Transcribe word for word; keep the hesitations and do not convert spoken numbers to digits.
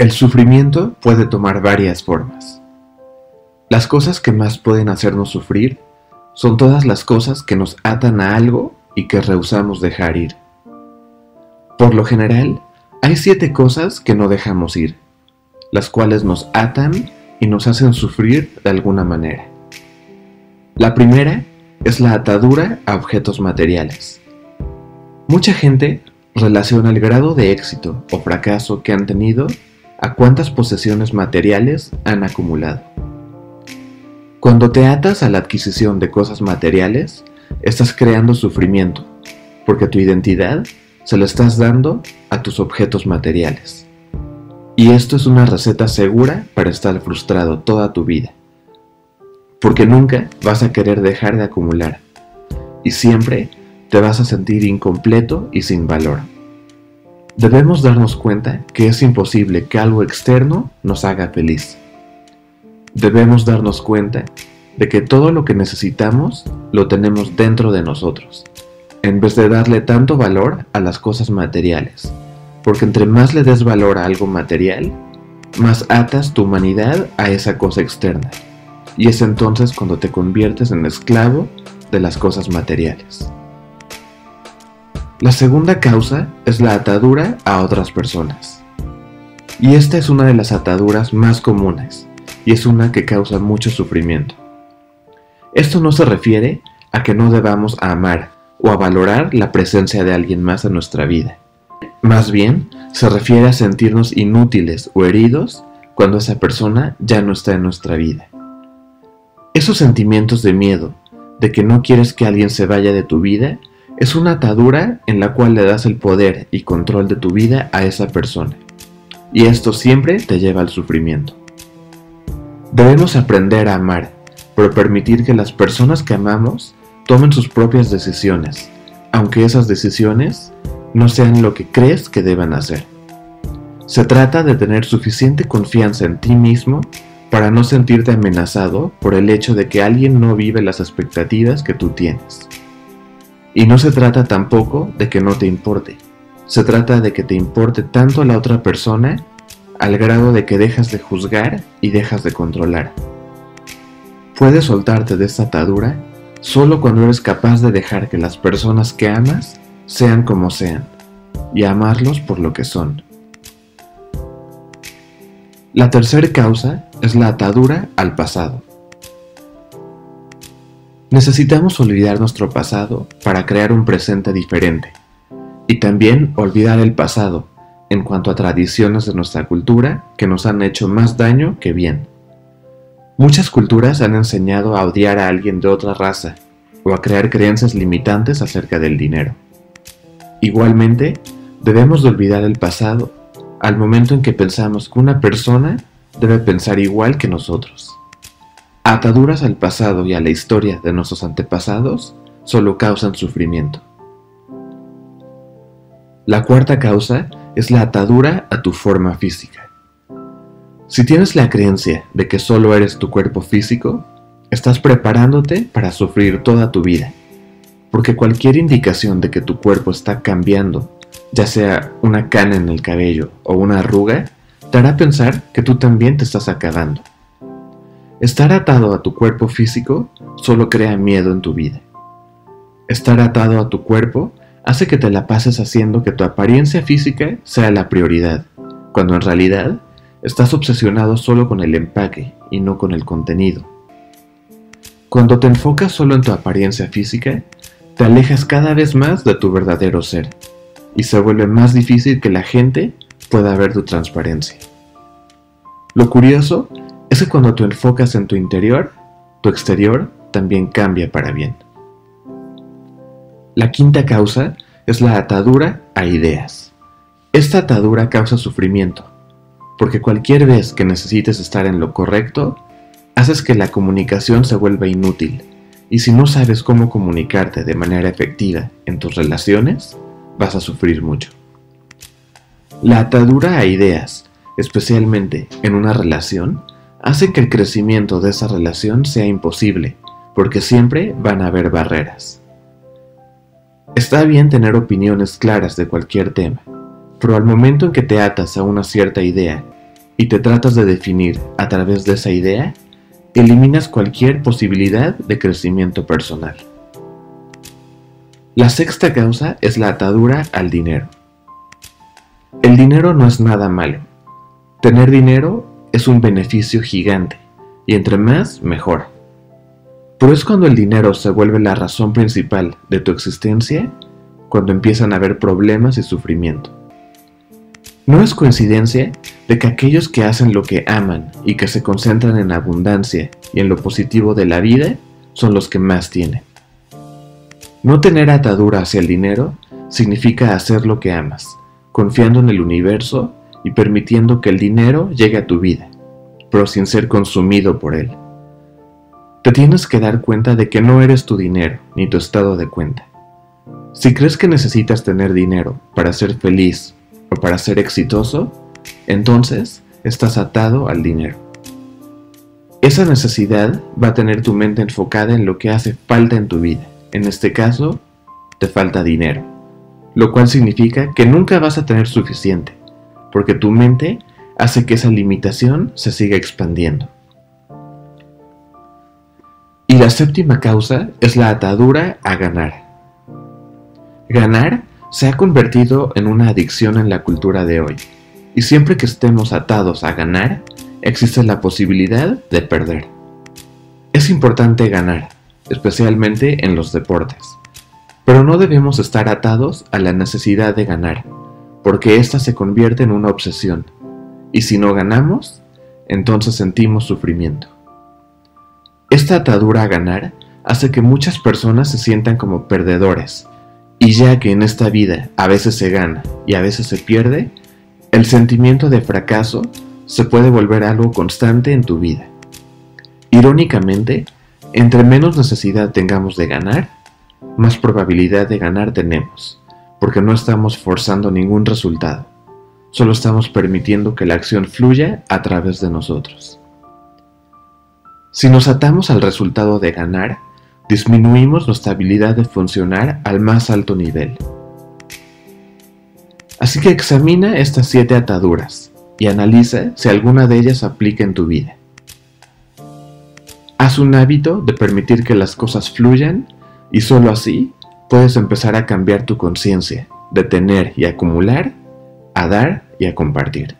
El sufrimiento puede tomar varias formas. Las cosas que más pueden hacernos sufrir son todas las cosas que nos atan a algo y que rehusamos dejar ir. Por lo general, hay siete cosas que no dejamos ir, las cuales nos atan y nos hacen sufrir de alguna manera. La primera es la atadura a objetos materiales. Mucha gente relaciona el grado de éxito o fracaso que han tenido a cuántas posesiones materiales han acumulado. Cuando te atas a la adquisición de cosas materiales, estás creando sufrimiento, porque tu identidad se la estás dando a tus objetos materiales. Y esto es una receta segura para estar frustrado toda tu vida, porque nunca vas a querer dejar de acumular, y siempre te vas a sentir incompleto y sin valor. Debemos darnos cuenta que es imposible que algo externo nos haga feliz. Debemos darnos cuenta de que todo lo que necesitamos lo tenemos dentro de nosotros, en vez de darle tanto valor a las cosas materiales, porque entre más le des valor a algo material, más atas tu humanidad a esa cosa externa, y es entonces cuando te conviertes en esclavo de las cosas materiales. La segunda causa es la atadura a otras personas, y esta es una de las ataduras más comunes, y es una que causa mucho sufrimiento. Esto no se refiere a que no debamos amar o a valorar la presencia de alguien más en nuestra vida. Más bien, se refiere a sentirnos inútiles o heridos cuando esa persona ya no está en nuestra vida. Esos sentimientos de miedo, de que no quieres que alguien se vaya de tu vida, es una atadura en la cual le das el poder y control de tu vida a esa persona. Y esto siempre te lleva al sufrimiento. Debemos aprender a amar, pero permitir que las personas que amamos tomen sus propias decisiones, aunque esas decisiones no sean lo que crees que deban hacer. Se trata de tener suficiente confianza en ti mismo para no sentirte amenazado por el hecho de que alguien no vive las expectativas que tú tienes. Y no se trata tampoco de que no te importe, se trata de que te importe tanto a la otra persona al grado de que dejas de juzgar y dejas de controlar. Puedes soltarte de esta atadura solo cuando eres capaz de dejar que las personas que amas sean como sean, y amarlos por lo que son. La tercera causa es la atadura al pasado. Necesitamos olvidar nuestro pasado para crear un presente diferente, y también olvidar el pasado en cuanto a tradiciones de nuestra cultura que nos han hecho más daño que bien. Muchas culturas han enseñado a odiar a alguien de otra raza o a crear creencias limitantes acerca del dinero. Igualmente, debemos de olvidar el pasado al momento en que pensamos que una persona debe pensar igual que nosotros. Ataduras al pasado y a la historia de nuestros antepasados solo causan sufrimiento. La cuarta causa es la atadura a tu forma física. Si tienes la creencia de que solo eres tu cuerpo físico, estás preparándote para sufrir toda tu vida, porque cualquier indicación de que tu cuerpo está cambiando, ya sea una cana en el cabello o una arruga, te hará pensar que tú también te estás acabando. Estar atado a tu cuerpo físico solo crea miedo en tu vida. Estar atado a tu cuerpo hace que te la pases haciendo que tu apariencia física sea la prioridad, cuando en realidad estás obsesionado solo con el empaque y no con el contenido. Cuando te enfocas solo en tu apariencia física, te alejas cada vez más de tu verdadero ser, y se vuelve más difícil que la gente pueda ver tu transparencia. Lo curioso es que cuando te enfocas en tu interior, tu exterior también cambia para bien. La quinta causa es la atadura a ideas. Esta atadura causa sufrimiento, porque cualquier vez que necesites estar en lo correcto, haces que la comunicación se vuelva inútil, y si no sabes cómo comunicarte de manera efectiva en tus relaciones, vas a sufrir mucho. La atadura a ideas, especialmente en una relación, hace que el crecimiento de esa relación sea imposible, porque siempre van a haber barreras. Está bien tener opiniones claras de cualquier tema, pero al momento en que te atas a una cierta idea y te tratas de definir a través de esa idea, eliminas cualquier posibilidad de crecimiento personal. La sexta causa es la atadura al dinero. El dinero no es nada malo. Tener dinero es un beneficio gigante, y entre más, mejor. Pero es cuando el dinero se vuelve la razón principal de tu existencia, cuando empiezan a haber problemas y sufrimiento. No es coincidencia de que aquellos que hacen lo que aman y que se concentran en abundancia y en lo positivo de la vida son los que más tienen. No tener atadura hacia el dinero significa hacer lo que amas, confiando en el universo y permitiendo que el dinero llegue a tu vida, pero sin ser consumido por él. Te tienes que dar cuenta de que no eres tu dinero ni tu estado de cuenta. Si crees que necesitas tener dinero para ser feliz o para ser exitoso, entonces estás atado al dinero. Esa necesidad va a tener tu mente enfocada en lo que hace falta en tu vida. En este caso, te falta dinero, lo cual significa que nunca vas a tener suficiente, porque tu mente hace que esa limitación se siga expandiendo. Y la séptima causa es la atadura a ganar. Ganar se ha convertido en una adicción en la cultura de hoy, y siempre que estemos atados a ganar, existe la posibilidad de perder. Es importante ganar, especialmente en los deportes, pero no debemos estar atados a la necesidad de ganar, porque esta se convierte en una obsesión, y si no ganamos, entonces sentimos sufrimiento. Esta atadura a ganar hace que muchas personas se sientan como perdedores, y ya que en esta vida a veces se gana y a veces se pierde, el sentimiento de fracaso se puede volver algo constante en tu vida. Irónicamente, entre menos necesidad tengamos de ganar, más probabilidad de ganar tenemos, porque no estamos forzando ningún resultado, solo estamos permitiendo que la acción fluya a través de nosotros. Si nos atamos al resultado de ganar, disminuimos nuestra habilidad de funcionar al más alto nivel. Así que examina estas siete ataduras y analiza si alguna de ellas aplica en tu vida. Haz un hábito de permitir que las cosas fluyan y solo así puedes empezar a cambiar tu conciencia de tener y acumular, a dar y a compartir.